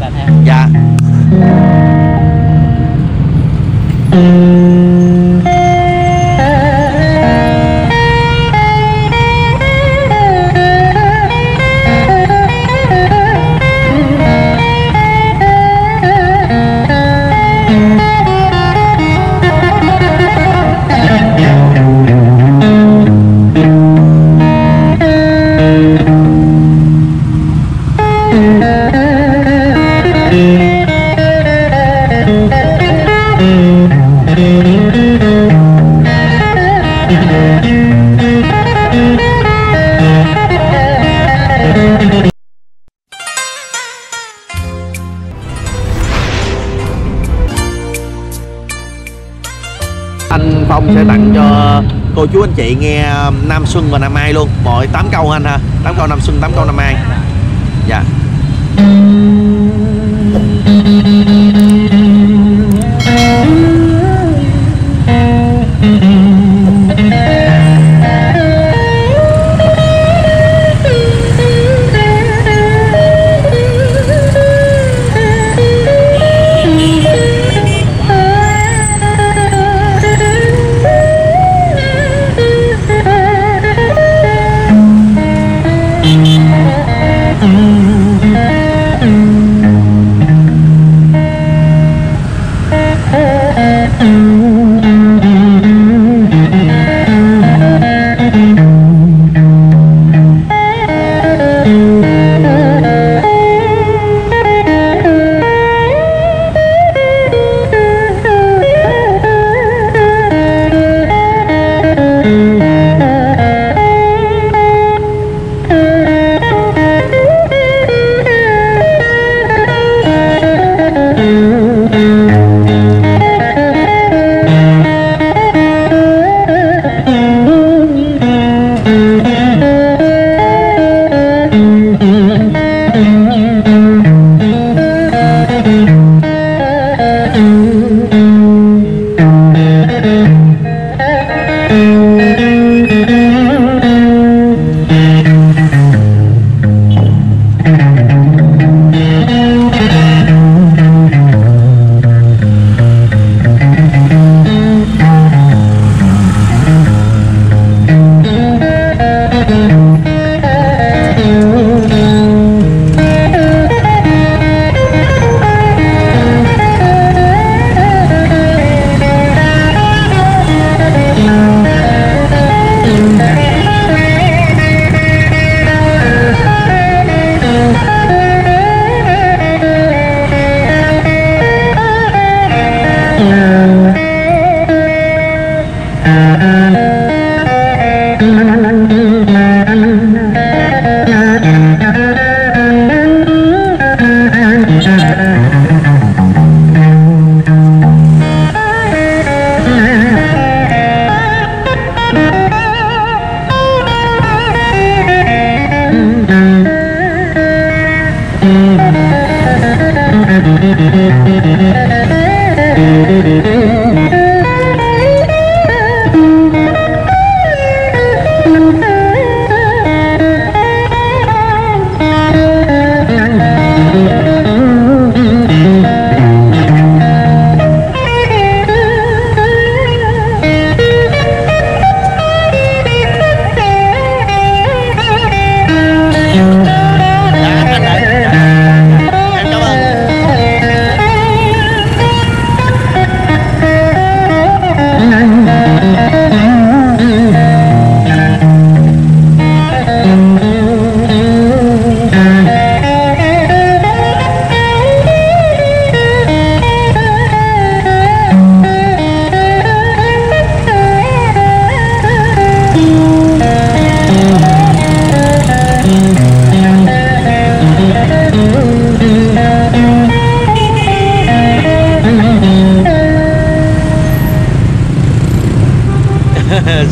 Dạ, dạ. Anh Phong sẽ tặng cho cô chú anh chị nghe Nam Xuân và Nam Mai luôn. Mỗi 8 câu anh ha, 8 câu Nam Xuân, 8 câu Nam Mai. Dạ.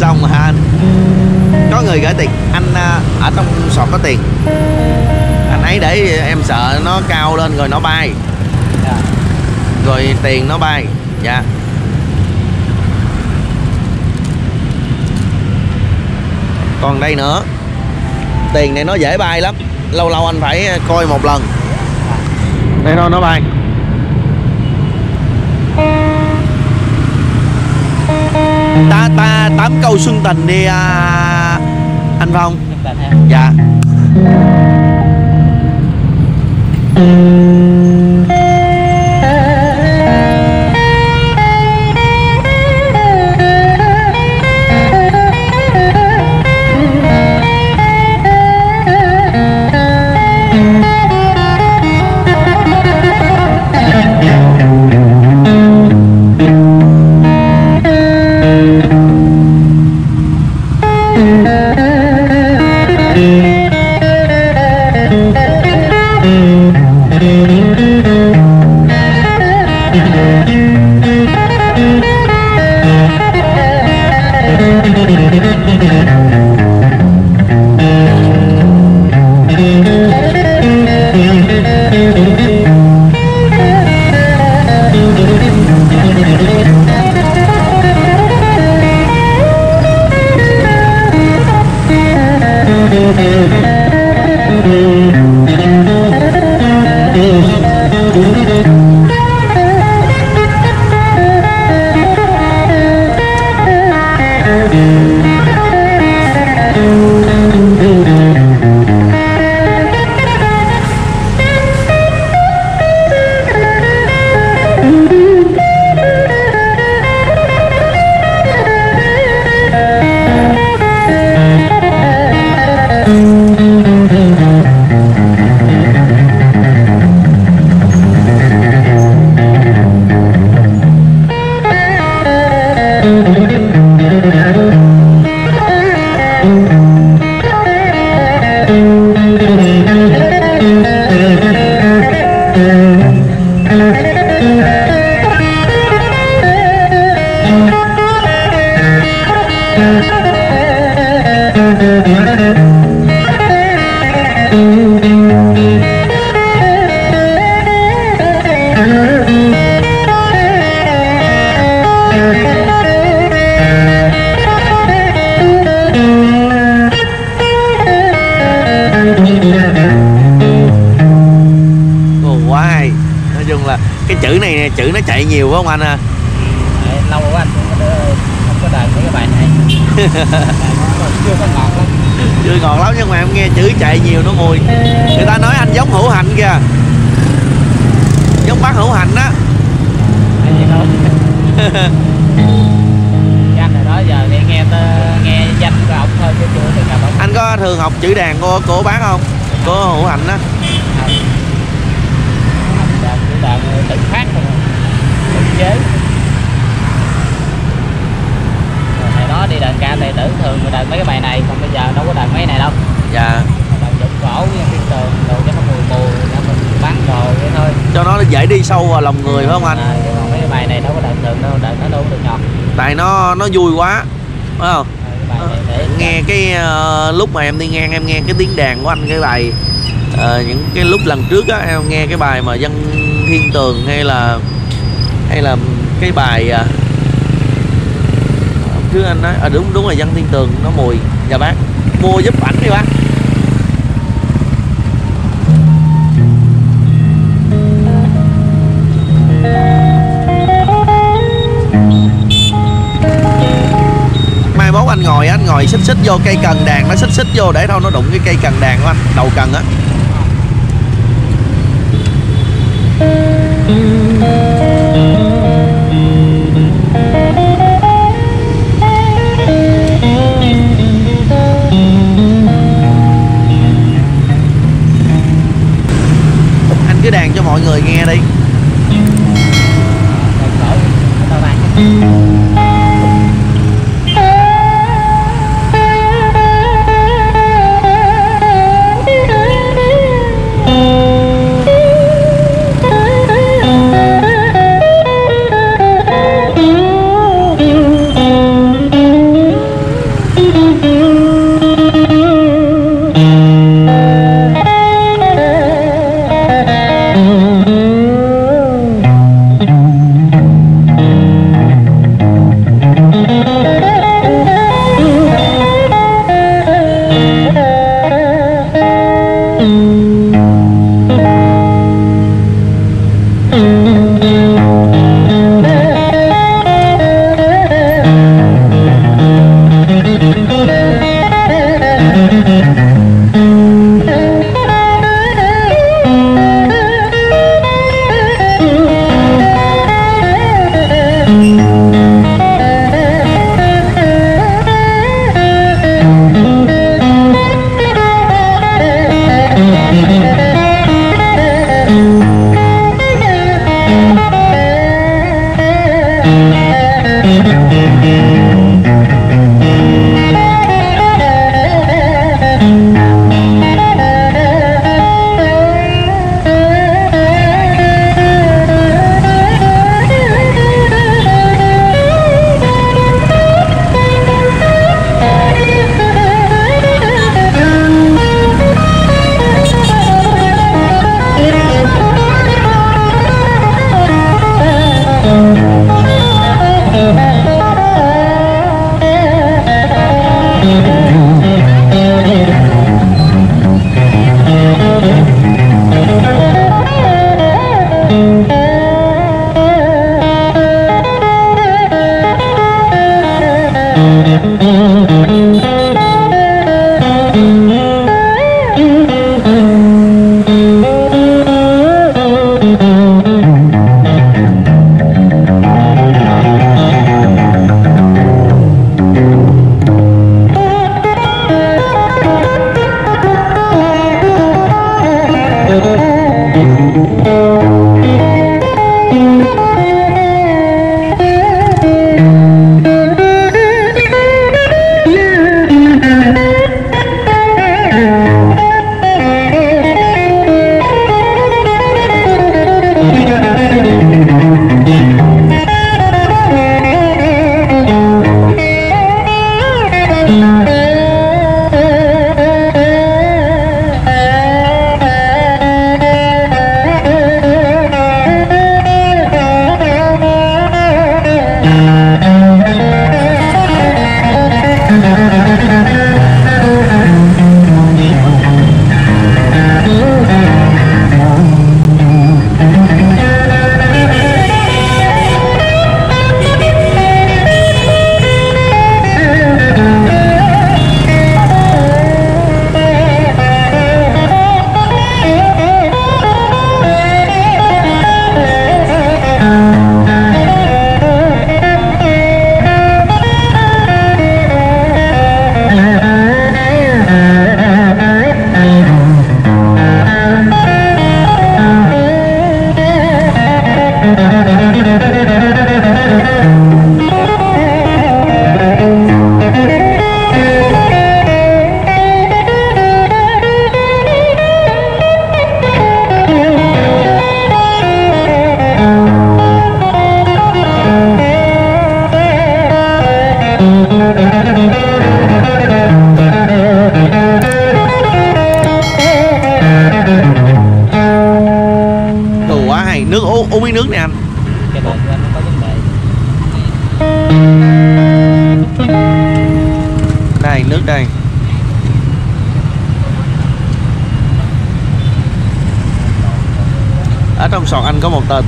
Xong hả anh? Có người gửi tiền, anh ở trong sọt có tiền. Anh ấy để em sợ nó cao lên rồi nó bay. Rồi tiền nó bay. Dạ. Còn đây nữa. Tiền này nó dễ bay lắm. Lâu lâu anh phải coi một lần. Đây nó bay. Ta tám câu xuân tình đi anh Phong. Dạ. Chữ nó chạy nhiều phải không anh ha? Lâu quá anh không có đợi cái bài này. Chưa có ngọt lắm. Chưa ngọt lắm nhưng mà em nghe chữ chạy nhiều nó mùi. Người ta nói anh giống Hữu Hạnh kìa. Giống bác Hữu Hạnh á. Chắc là đó giờ đi nghe danh của ông thôi chứ chưa được gặp ông. Anh có thường học chữ đàn của bác không? Của Hữu Hạnh á. Tự phát thôi, tự chế. Rồi này đó đi đàn ca tài tử thường người đàn mấy cái bài này, còn bây giờ đâu có đàn mấy này đâu. Dạ. Đàn dụng cổ với cái tường đồ cho nó mùi để mình bán đồ vậy thôi. Cho nó dễ đi sâu vào lòng người phải không anh? À, còn mấy cái bài này đâu có đàn thường đâu, đàn nó đâu có được nhọt. Tại nó vui quá, phải không? Rồi, cái bài này nghe cái lúc mà em đi ngang em nghe cái tiếng đàn của anh cái bài những cái lúc lần trước á em nghe cái bài mà dân thiên tường hay là cái bài chứ anh nói đúng là dân thiên tường nó mùi. Dạ bác mua giúp ảnh đi bác. Mai mốt anh ngồi xích vô cây cần đàn, nó xích vô để đâu nó đụng cái cây cần đàn của anh, đầu cần á. Anh cứ đàn cho mọi người nghe đi.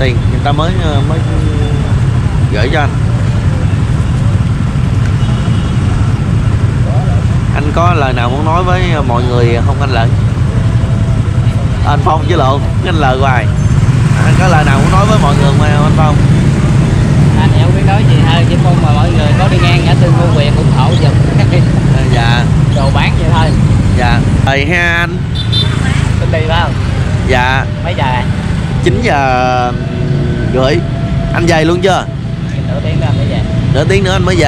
Tiền người ta mới gửi cho anh. Anh có lời nào muốn nói với mọi người không anh Lợi? Anh Phong chứ lộn, anh Lợi hoài. Anh có lời nào muốn nói với mọi người mà anh Phong? Anh không biết nói gì thôi, chỉ mong mà mọi người có đi ngang ngã tư mua quyền ủng hộ giùm. Dạ. Đồ bán vậy thôi. Dạ. Thầy ha anh. Xin đi phải không? Dạ. Mấy giờ anh? 9 giờ rưỡi. Anh về luôn chưa? Nửa tiếng nữa anh mới về.